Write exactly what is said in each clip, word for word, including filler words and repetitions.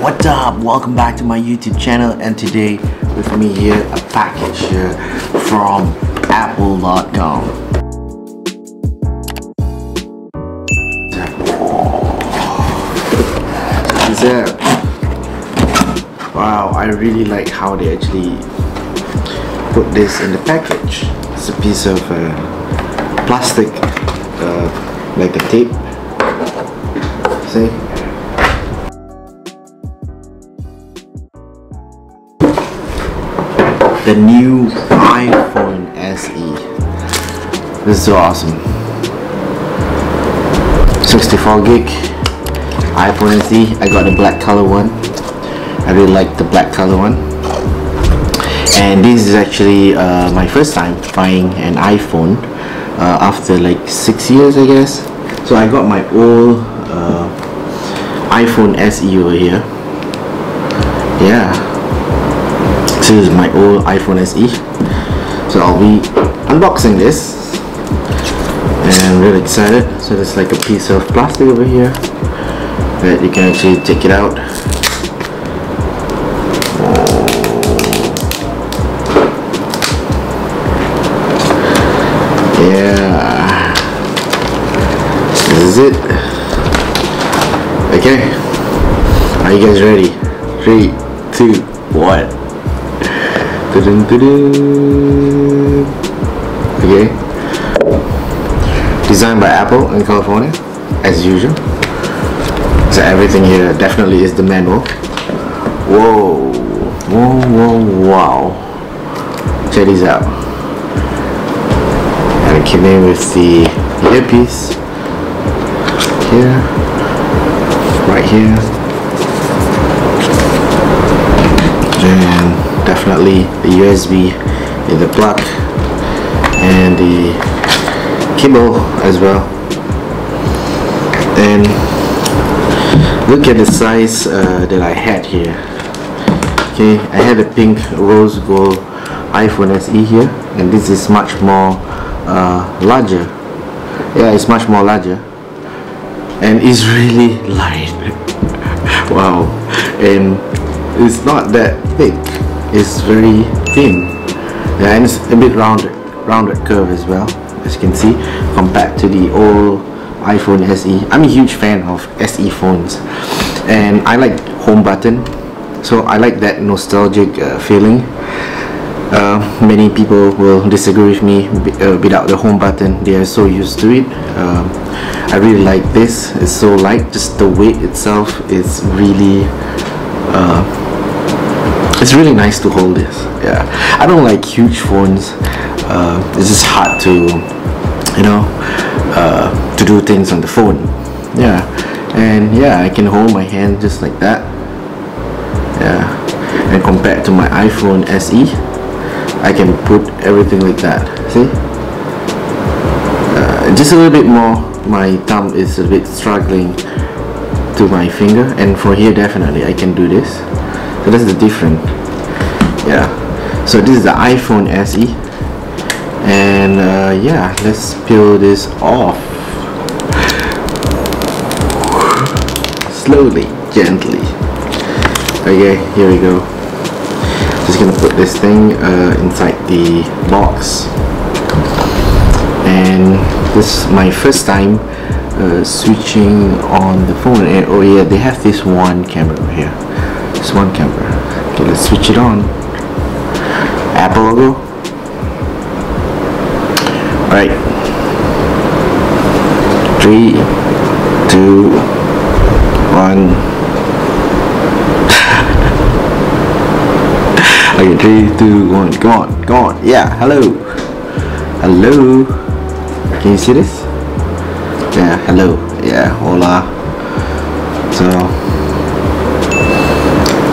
Yo, what's up? Welcome back to my YouTube channel, and today with me here a package here from apple dot com. Is there? Wow, I really like how they actually put this in the package. It's a piece of uh, plastic, uh, like a tape. See? The new iPhone S E. This is so awesome. sixty-four gig iPhone S E. I got the black color one. I really like the black color one. And this is actually uh, my first time buying an iPhone uh, after like six years, I guess. So I got my old uh, iPhone S E over here. Yeah. This is my old iPhone S E, so I'll be unboxing this and I'm really excited. So there's like a piece of plastic over here that you can actually take it out. Yeah, this is it. Okay, are you guys ready? Three, two, one. Okay. Designed by Apple in California, as usual. So everything here definitely is the manual. Whoa, whoa, whoa, wow! Check these out. And it came in with the earpiece here, right here, and definitely the U S B in the plug and the cable as well. And look at the size uh, that I had here. Okay, I had a pink rose gold iPhone S E here, and this is much more uh, larger. Yeah, it's much more larger, and it's really light. Wow, and it's not that thick. It's very thin, yeah, and it's a bit rounded, rounded curve as well, as you can see, compared to the old iPhone S E. I'm a huge fan of S E phones, and I like home button, so I like that nostalgic uh, feeling. Uh, many people will disagree with me uh, without the home button. They are so used to it. Uh, I really like this. It's so light. Just the weight itself is really. Uh, It's really nice to hold this. Yeah, I don't like huge phones. Uh, it's just hard to, you know, uh, to do things on the phone. Yeah, and yeah, I can hold my hand just like that. Yeah, and compared to my iPhone S E, I can put everything like that. See, uh, just a little bit more. My thumb is a bit struggling to my finger, and for here definitely I can do this. So that's the difference. Yeah. So this is the iPhone S E, and uh, yeah, let's peel this off slowly, gently. Okay, here we go. Just gonna put this thing uh, inside the box, and this is my first time uh, switching on the phone. And oh yeah, they have this one camera here. This one camera. Okay, let's switch it on. Apple logo. Alright. Three, two, one. Okay, three, two, one. Go on, go on. Yeah, hello. Hello. Can you see this? Yeah, hello. Yeah, hola. So.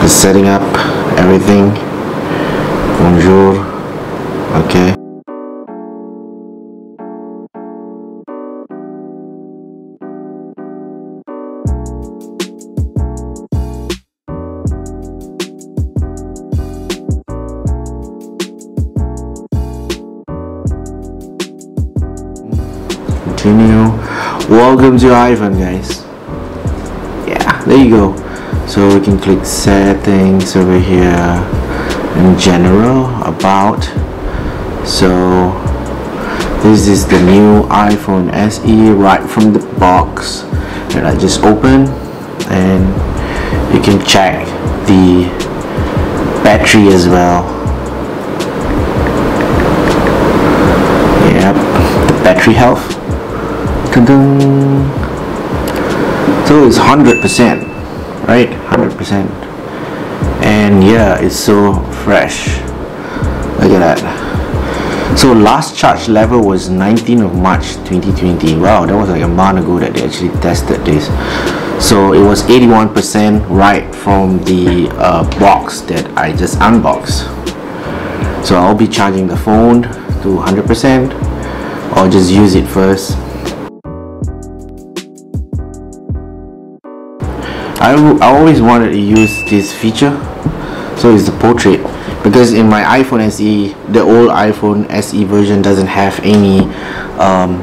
Setting up everything. Bonjour. Okay. Continue. Welcome to iPhone, guys. Yeah, there you go. So we can click settings over here, in general, about. So this is the new iPhone S E right from the box that I just opened, and you can check the battery as well. Yep, the battery health. Dun-dun. So it's one hundred percent, right? one hundred percent. And yeah, it's so fresh. Look at that. So last charge level was nineteenth of March twenty twenty. Wow, that was like a month ago that they actually tested this. So it was eighty-one percent right from the uh, box that I just unboxed. So I'll be charging the phone to one hundred percent. I'll just use it first. I, I always wanted to use this feature, so it's the portrait, because in my iPhone S E, the old iPhone S E version doesn't have any um,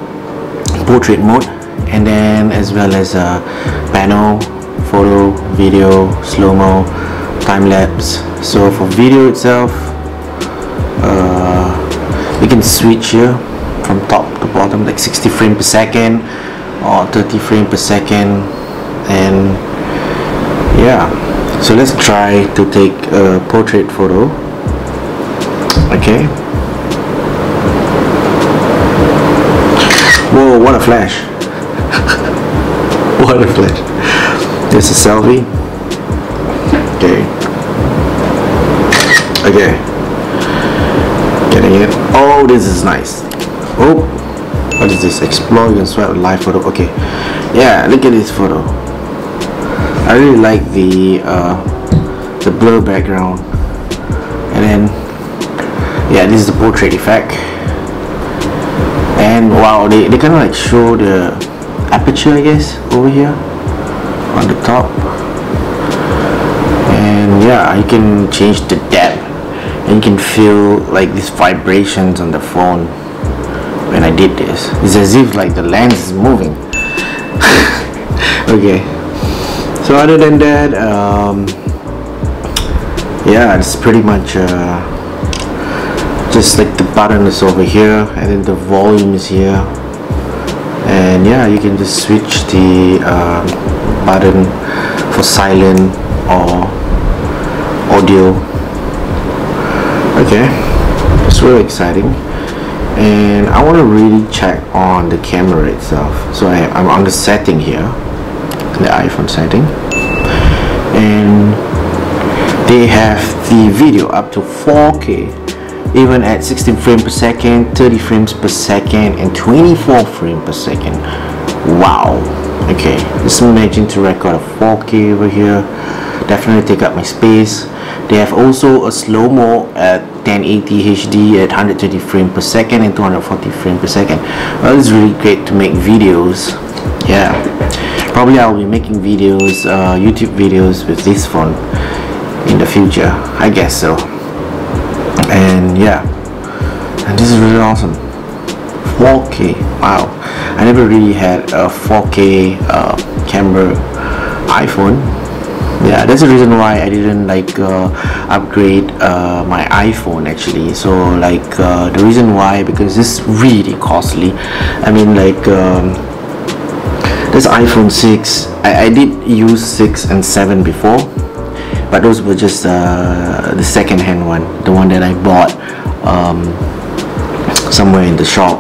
portrait mode, and then as well as uh, panel, photo, video, slow-mo, time-lapse. So for video itself, uh, you can switch here from top to bottom, like sixty frames per second or thirty frames per second, and yeah, so let's try to take a portrait photo. Okay. Whoa, what a flash. What a flash. There's a selfie. Okay. Okay. Getting it. Oh, this is nice. Oh, what is this? Explore, you can swipe live photo. Okay. Yeah, look at this photo. I really like the uh, the blur background, and then yeah, this is the portrait effect. And wow, they, they kind of like show the aperture, I guess, over here on the top. And yeah, you can change the depth, and you can feel like these vibrations on the phone when I did this. It's as if like the lens is moving. Okay. So other than that, um, yeah, it's pretty much uh, just like the button is over here, and then the volume is here, and yeah, you can just switch the um, button for silent or audio. Okay, it's really exciting, and I want to really check on the camera itself. So I, I'm on the setting here, the iPhone setting, and they have the video up to four K even at sixteen frames per second, thirty frames per second, and twenty-four frames per second. Wow. Okay, just imagine to record a four K over here, definitely take up my space. They have also a slow-mo at ten eighty H D at one hundred thirty frames per second and two hundred forty frames per second. Well, it's really great to make videos. Yeah, probably I'll be making videos, uh, YouTube videos with this phone in the future, I guess so. And yeah, and this is really awesome. four K, wow, I never really had a four K uh, camera iPhone. Yeah, that's the reason why I didn't like uh, upgrade uh, my iPhone actually. So like uh, the reason why, because it's really costly. I mean, like um, this iPhone six, I, I did use six and seven before, but those were just uh, the second hand one, the one that I bought um, somewhere in the shop.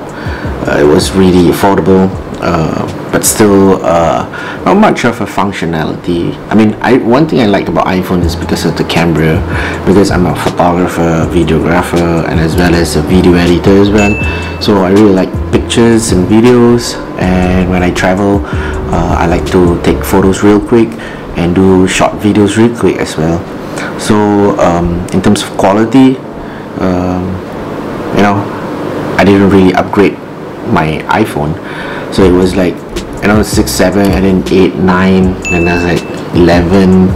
Uh, it was really affordable, uh, but still uh, not much of a functionality. I mean, I, one thing I like about iPhone is because of the camera, because I'm a photographer, videographer, and as well as a video editor as well. So I really like pictures and videos, and when I travel, uh, I like to take photos real quick and do short videos real quick as well. So um, in terms of quality, um, you know, I didn't really upgrade my iPhone. So it was like, you know, six, seven, and then eight, nine, and then like eleven,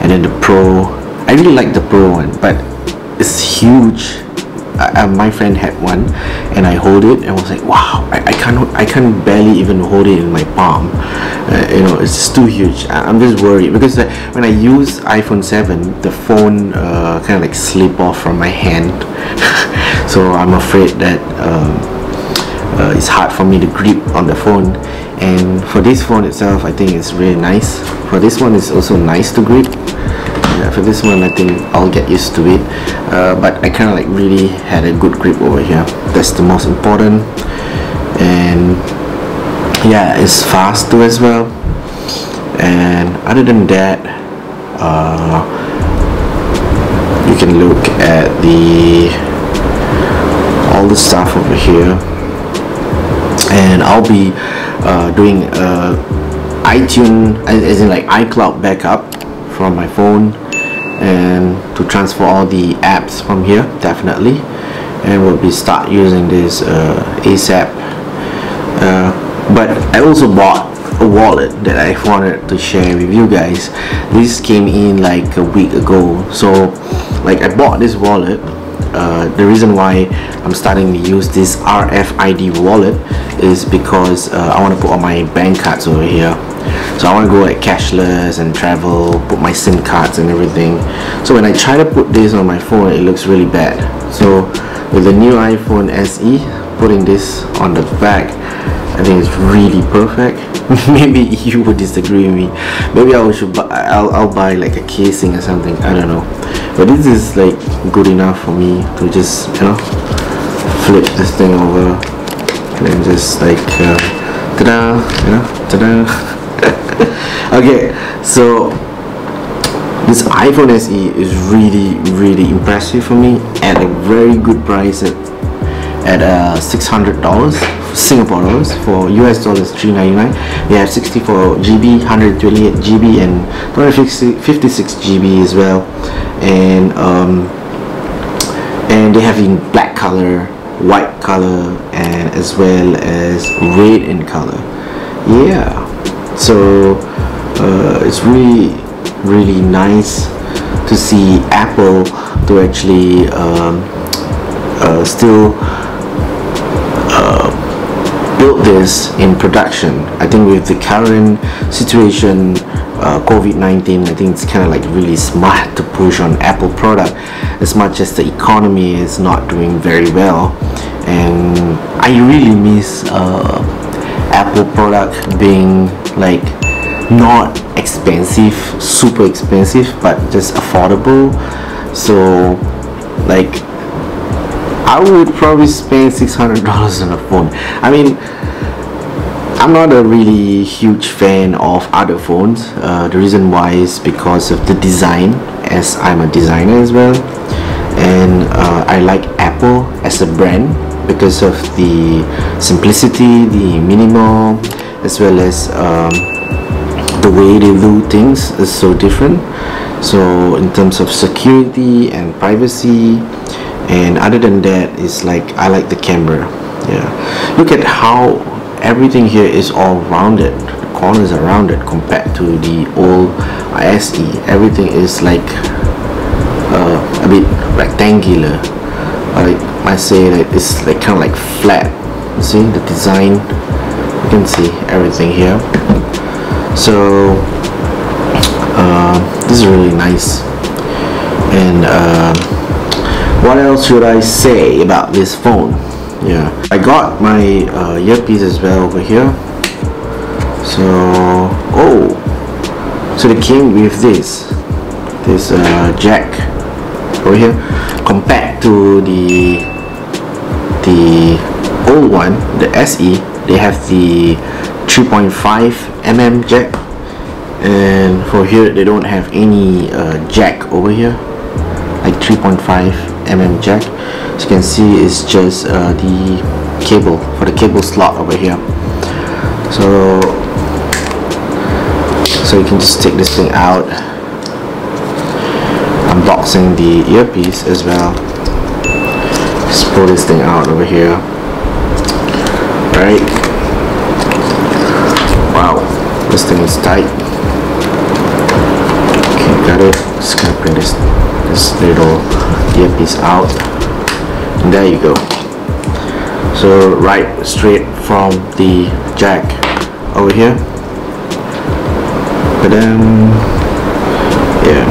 and then the Pro. I really like the Pro one, but it's huge uh, my friend had one, and I hold it and was like, wow, I, I can't I can't barely even hold it in my palm. Uh, you know, it's too huge. I, I'm just worried because uh, when I use iPhone seven, the phone uh, kind of like slip off from my hand. So I'm afraid that um, uh, it's hard for me to grip on the phone. And for this phone itself, I think it's really nice. For this one, it's also nice to grip. Yeah, for this one, I think I'll get used to it. Uh, but I kind of like really had a good grip over here. That's the most important. And yeah, it's fast too as well. And other than that, uh, you can look at the all the stuff over here. And I'll be uh, doing uh, iTunes, as in like iCloud backup from my phone, and to transfer all the apps from here, definitely. And we'll be start using this uh, ASAP. Uh, but I also bought a wallet that I wanted to share with you guys. This came in like a week ago, so like I bought this wallet. Uh, the reason why I'm starting to use this R F I D wallet is because uh, I want to put all my bank cards over here. So I want to go like cashless and travel, put my SIM cards and everything. So when I try to put this on my phone, it looks really bad. So with the new iPhone S E, putting this on the back, I think it's really perfect. Maybe you would disagree with me. Maybe I should buy, I'll, I'll buy like a casing or something, I don't know. But this is like good enough for me to just, you know, flip this thing over and then just like uh, ta-da, you know, ta-da. Okay, so this iPhone S E is really really impressive for me at a very good price at at uh, six hundred dollars. Singapore dollars. For U S dollars, three ninety-nine. We have sixty-four G B, one hundred twenty-eight G B, and two fifty-six G B as well. And um, and they have in black color, white color, and as well as red in color. Yeah. So uh, it's really really nice to see Apple to actually um, uh, still. Uh, built this in production. I think with the current situation, uh, COVID nineteen, I think it's kind of like really smart to push on Apple product as much as the economy is not doing very well. And I really miss uh, Apple product being like not expensive, super expensive, but just affordable. So like I would probably spend six hundred dollars on a phone. I mean, I'm not a really huge fan of other phones. Uh, the reason why is because of the design, as I'm a designer as well. And uh, I like Apple as a brand because of the simplicity, the minimal, as well as um, the way they do things is so different. So in terms of security and privacy, and other than that, it's like I like the camera. Yeah, look at how everything here is all rounded. The corners are rounded compared to the old S E. Everything is like uh, a bit rectangular. I might say that it's like kind of like flat. You see the design. You can see everything here. So uh, this is really nice. And. Uh, What else should I say about this phone? Yeah, I got my uh, earpiece as well over here. So, oh, so they came with this, this uh, jack over here. Compared to the the old one, the S E, they have the three point five millimeter jack, and for here they don't have any uh, jack over here, like three point five millimeter jack. As you can see, it's just uh, the cable for the cable slot over here. So so you can just take this thing out. Unboxing the earpiece as well. Just pull this thing out over here. Right. Wow, this thing is tight. Okay, got it. Just gonna bring this this little earpiece out. There you go. So right straight from the jack over here. But then yeah,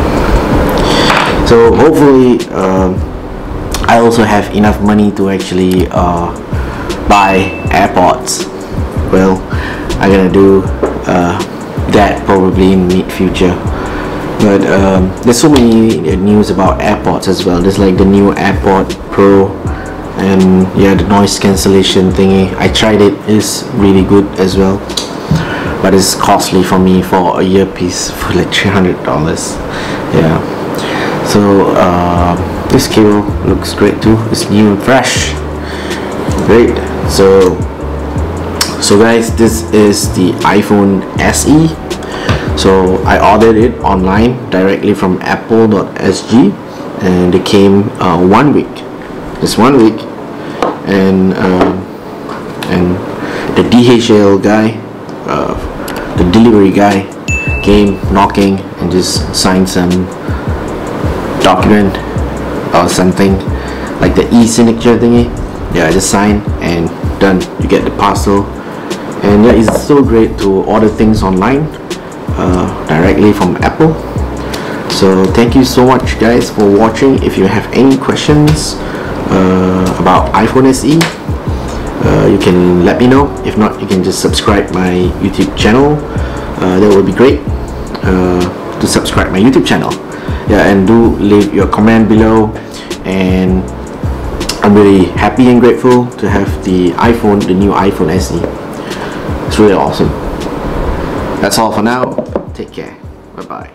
so hopefully um, I also have enough money to actually uh, buy AirPods. Well, I'm gonna do uh, that probably in mid-future. But um, there's so many news about AirPods as well. There's like the new AirPod Pro, and yeah, the noise cancellation thingy. I tried it; it's really good as well. But it's costly for me for a earpiece for like three hundred dollars. Yeah. So uh, this cable looks great too. It's new and fresh. Great. So. So guys, this is the iPhone S E. So I ordered it online directly from apple dot S G, and it came uh, one week. Just one week, and uh, and the D H L guy, uh, the delivery guy, came knocking and just signed some document or something like the e-signature thingy. Yeah, I just signed and done. You get the parcel. And yeah, it's so great to order things online uh, directly from Apple. So thank you so much guys for watching. If you have any questions uh, about iPhone S E, uh, you can let me know. If not, you can just subscribe my YouTube channel. Uh, that would be great uh, to subscribe my YouTube channel. Yeah, and do leave your comment below. And I'm really happy and grateful to have the iPhone, the new iPhone S E. It's really awesome. That's all for now. Take care. Bye bye.